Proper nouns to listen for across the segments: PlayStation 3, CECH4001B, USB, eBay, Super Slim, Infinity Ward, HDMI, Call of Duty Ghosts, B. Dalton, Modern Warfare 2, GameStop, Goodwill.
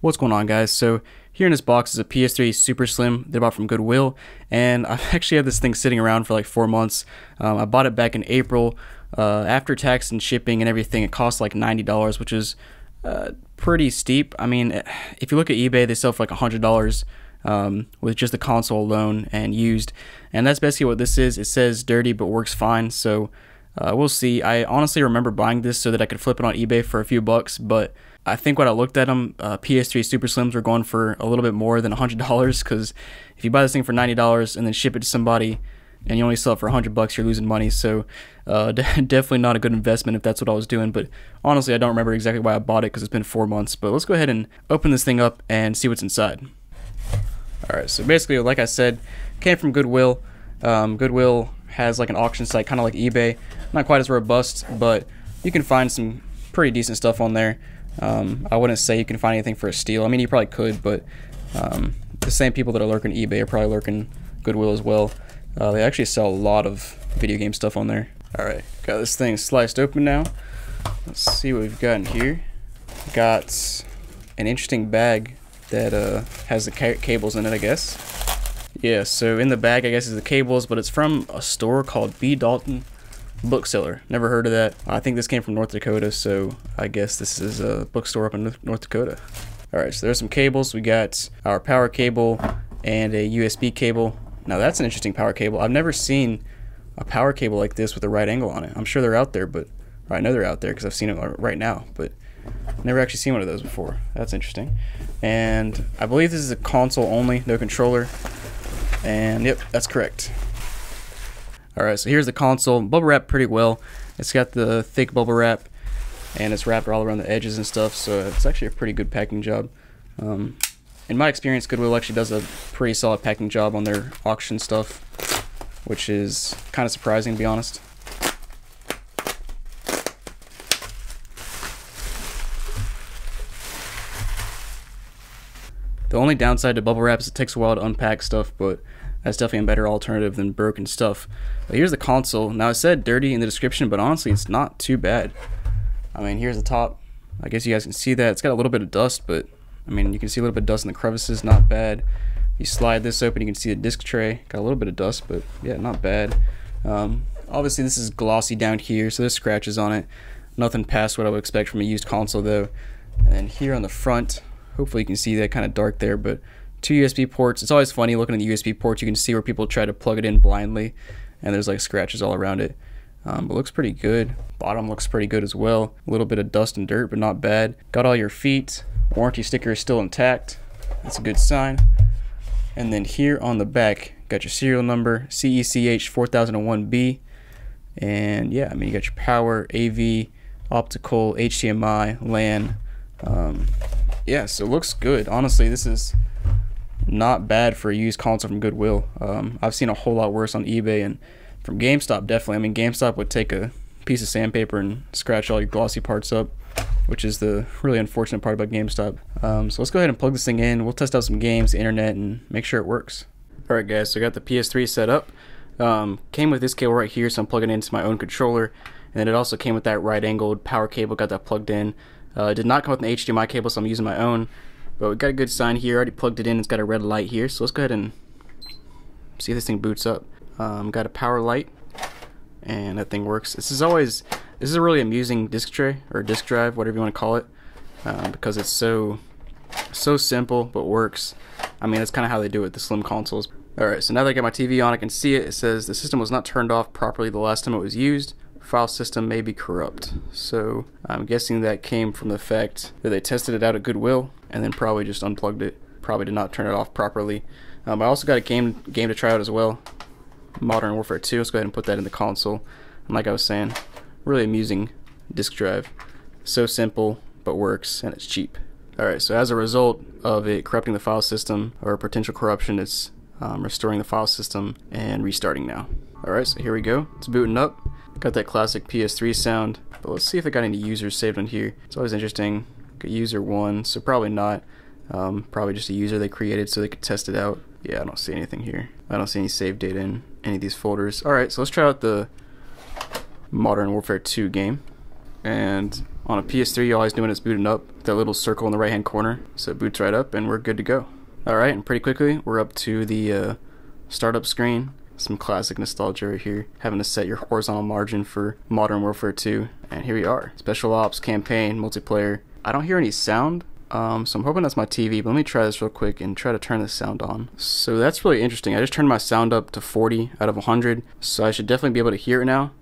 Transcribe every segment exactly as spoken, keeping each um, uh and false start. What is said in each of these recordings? What's going on, guys? So here in this box is a P S three Super Slim that I bought from Goodwill, and I've actually had this thing sitting around for like four months. Um, I bought it back in April. Uh, after tax and shipping and everything, it cost like ninety dollars, which is uh, pretty steep. I mean, if you look at eBay, they sell for like one hundred dollars um, with just the console alone and used. And that's basically what this is. It says dirty but works fine, so uh, we'll see. I honestly remember buying this so that I could flip it on eBay for a few bucks, but I think when I looked at them, uh, P S three Super Slims were going for a little bit more than one hundred dollars, because if you buy this thing for ninety dollars and then ship it to somebody and you only sell it for one hundred bucks, you're losing money. So uh, de definitely not a good investment if that's what I was doing. But honestly, I don't remember exactly why I bought it because it's been four months. But let's go ahead and open this thing up and see what's inside. All right, so basically, like I said, came from Goodwill. Um, Goodwill has like an auction site, kind of like eBay. Not quite as robust, but you can find some pretty decent stuff on there. Um, I wouldn't say you can find anything for a steal. I mean, you probably could, but um, the same people that are lurking eBay are probably lurking Goodwill as well. Uh, they actually sell a lot of video game stuff on there. All right, got this thing sliced open now. Let's see what we've got in here. Got an interesting bag that uh, has the ca cables in it, I guess. Yeah, so in the bag, I guess, is the cables, but it's from a store called B. Dalton Bookseller. Never heard of that. I think this came from North Dakota, so I guess this is a bookstore up in North Dakota. All right, so there's some cables. We got our power cable and a U S B cable. Now that's an interesting power cable. I've never seen a power cable like this with a right angle on it. I'm sure they're out there, but or I know they're out there because I've seen them right now, but never actually seen one of those before. That's interesting. And I believe this is a console only, no controller. And yep, that's correct. Alright, so here's the console. Bubble wrapped pretty well. It's got the thick bubble wrap, and it's wrapped all around the edges and stuff, so it's actually a pretty good packing job. Um, in my experience, Goodwill actually does a pretty solid packing job on their auction stuff, which is kind of surprising, to be honest. The only downside to bubble wrap is it takes a while to unpack stuff, but that's definitely a better alternative than broken stuff. But here's the console. Now, it said dirty in the description, but honestly, it's not too bad. I mean, here's the top. I guess you guys can see that. It's got a little bit of dust, but I mean, you can see a little bit of dust in the crevices. Not bad. You slide this open, you can see the disc tray. Got a little bit of dust, but yeah, not bad. Um, obviously, this is glossy down here, so there's scratches on it. Nothing past what I would expect from a used console, though. And then here on the front, hopefully you can see that kind of dark there, but two U S B ports. It's always funny looking at the U S B ports. You can see where people try to plug it in blindly, and there's like scratches all around it. Um, but it looks pretty good. Bottom looks pretty good as well. A little bit of dust and dirt, but not bad. Got all your feet. Warranty sticker is still intact. That's a good sign. And then here on the back, got your serial number, C E C H four thousand one B. And yeah, I mean, you got your power, A V, optical, H D M I, LAN. Um, yeah, so it looks good. Honestly, this is not bad for a used console from Goodwill. Um, I've seen a whole lot worse on eBay and from GameStop, definitely. I mean, GameStop would take a piece of sandpaper and scratch all your glossy parts up, which is the really unfortunate part about GameStop. Um, so let's go ahead and plug this thing in. We'll test out some games, the internet, and make sure it works. All right, guys, so I got the P S three set up. Um, came with this cable right here, so I'm plugging it into my own controller. And then it also came with that right-angled power cable, got that plugged in. Uh, it did not come with an H D M I cable, so I'm using my own. But we got a good sign here. Already plugged it in. It's got a red light here. So let's go ahead and see if this thing boots up. Um, got a power light, and that thing works. This is always this is a really amusing disc tray or disc drive, whatever you want to call it, um, because it's so so simple but works. I mean, that's kind of how they do it with the slim consoles. All right, so now that I got my T V on, I can see it. It says the system was not turned off properly the last time it was used. File system may be corrupt. So I'm guessing that came from the fact that they tested it out at Goodwill and then probably just unplugged it. Probably did not turn it off properly. Um, I also got a game game to try out as well, Modern Warfare two. Let's go ahead and put that in the console. And like I was saying, really amusing disc drive. So simple, but works, and it's cheap. All right, so as a result of it corrupting the file system or potential corruption, it's um, restoring the file system and restarting now. All right, so here we go. It's booting up. Got that classic P S three sound, but let's see if it got any users saved on here. It's always interesting. Got user one, so probably not. Um, probably just a user they created so they could test it out. Yeah, I don't see anything here. I don't see any saved data in any of these folders. Alright, so let's try out the Modern Warfare two game. And On a P S three, all he's doing is booting up that little circle in the right hand corner. So it boots right up and we're good to go. Alright, and pretty quickly we're up to the uh, startup screen. Some classic nostalgia right here, having to set your horizontal margin for Modern Warfare two. And here we are. Special Ops, campaign, multiplayer. I don't hear any sound, um, so I'm hoping that's my T V, but let me try this real quick and try to turn the sound on. So that's really interesting. I just turned my sound up to forty out of one hundred, so I should definitely be able to hear it now,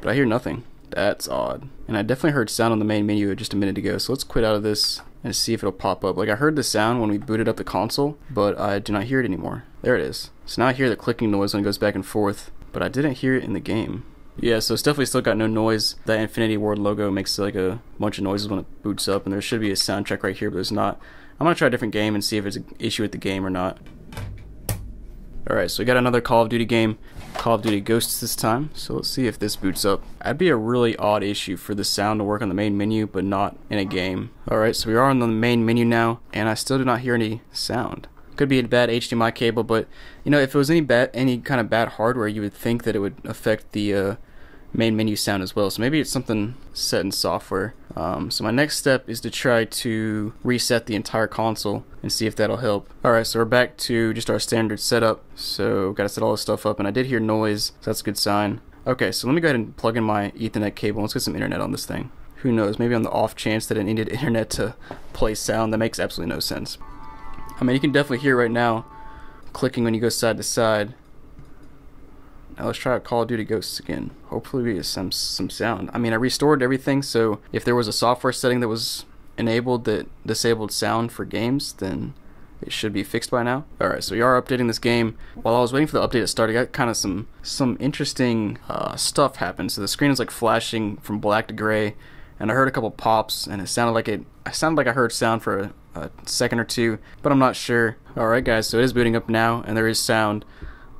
but I hear nothing. That's odd. And I definitely heard sound on the main menu just a minute ago, so let's quit out of this and see if it'll pop up. Like, I heard the sound when we booted up the console, but I do not hear it anymore. There it is. So now I hear the clicking noise when it goes back and forth, but I didn't hear it in the game. Yeah, so it's definitely still got no noise. That Infinity Ward logo makes like a bunch of noises when it boots up, and there should be a sound check right here, but there's not. I'm gonna try a different game and see if it's an issue with the game or not. Alright, so we got another Call of Duty game, Call of Duty Ghosts this time, so let's see if this boots up. That'd be a really odd issue for the sound to work on the main menu, but not in a game. Alright, so we are on the main menu now, and I still do not hear any sound. Could be a bad H D M I cable, but, you know, if it was any bad, any kind of bad hardware, you would think that it would affect the uh, main menu sound as well, so maybe it's something set in software. Um, so my next step is to try to reset the entire console and see if that'll help. Alright, so we're back to just our standard setup. So gotta set all this stuff up, and I did hear noise, so that's a good sign. Okay, so let me go ahead and plug in my Ethernet cable. Let's get some internet on this thing. Who knows, maybe on the off chance that it needed internet to play sound. That makes absolutely no sense. I mean, you can definitely hear right now clicking when you go side to side. Now let's try out Call of Duty Ghosts again. Hopefully we get some some sound. I mean, I restored everything, so if there was a software setting that was enabled that disabled sound for games, then it should be fixed by now. Alright, so we are updating this game. While I was waiting for the update to start, I got kind of some, some interesting uh, stuff happened. So the screen is like flashing from black to gray, and I heard a couple pops, and it sounded like it, I sounded like I heard sound for a, a second or two, but I'm not sure. Alright guys, so it is booting up now, and there is sound.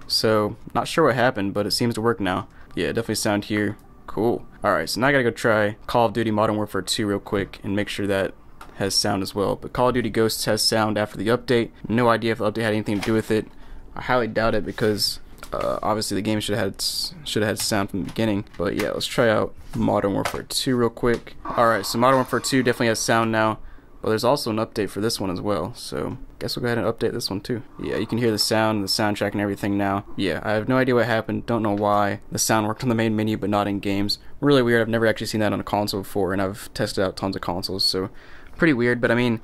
So, not sure what happened, but it seems to work now. Yeah, definitely sound here. Cool. Alright, so now I gotta go try Call of Duty Modern Warfare two real quick and make sure that has sound as well. But Call of Duty Ghosts has sound after the update. No idea if the update had anything to do with it. I highly doubt it because uh, obviously the game should have had, should have had sound from the beginning. But yeah, let's try out Modern Warfare two real quick. Alright, so Modern Warfare two definitely has sound now. Well, there's also an update for this one as well, so I guess we'll go ahead and update this one too. Yeah, you can hear the sound, the soundtrack and everything now. Yeah, I have no idea what happened, don't know why. The sound worked on the main menu, but not in games. Really weird, I've never actually seen that on a console before, and I've tested out tons of consoles, so pretty weird, but I mean,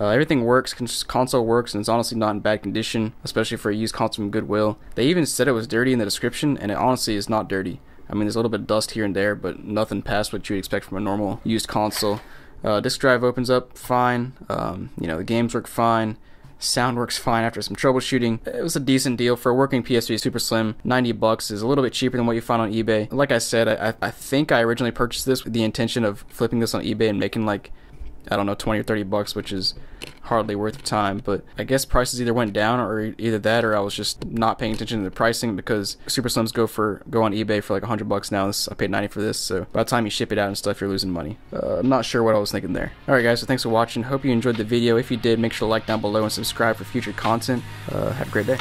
uh, everything works, console works, and it's honestly not in bad condition, especially for a used console from Goodwill. They even said it was dirty in the description, and it honestly is not dirty. I mean, there's a little bit of dust here and there, but nothing past what you'd expect from a normal used console. Uh, disk drive opens up fine, um, you know, the games work fine, sound works fine after some troubleshooting. It was a decent deal for a working P S three Super Slim. ninety bucks is a little bit cheaper than what you find on eBay. Like I said, I, I think I originally purchased this with the intention of flipping this on eBay and making like, I don't know, twenty or thirty bucks, which is hardly worth the time, but I guess prices either went down or either that or I was just not paying attention to the pricing because Super Slims go for go on eBay for like one hundred bucks now. This, I paid ninety for this, so by the time you ship it out and stuff, you're losing money. Uh, I'm not sure what I was thinking there. Alright guys, so thanks for watching. Hope you enjoyed the video. If you did, make sure to like down below and subscribe for future content. Uh, have a great day.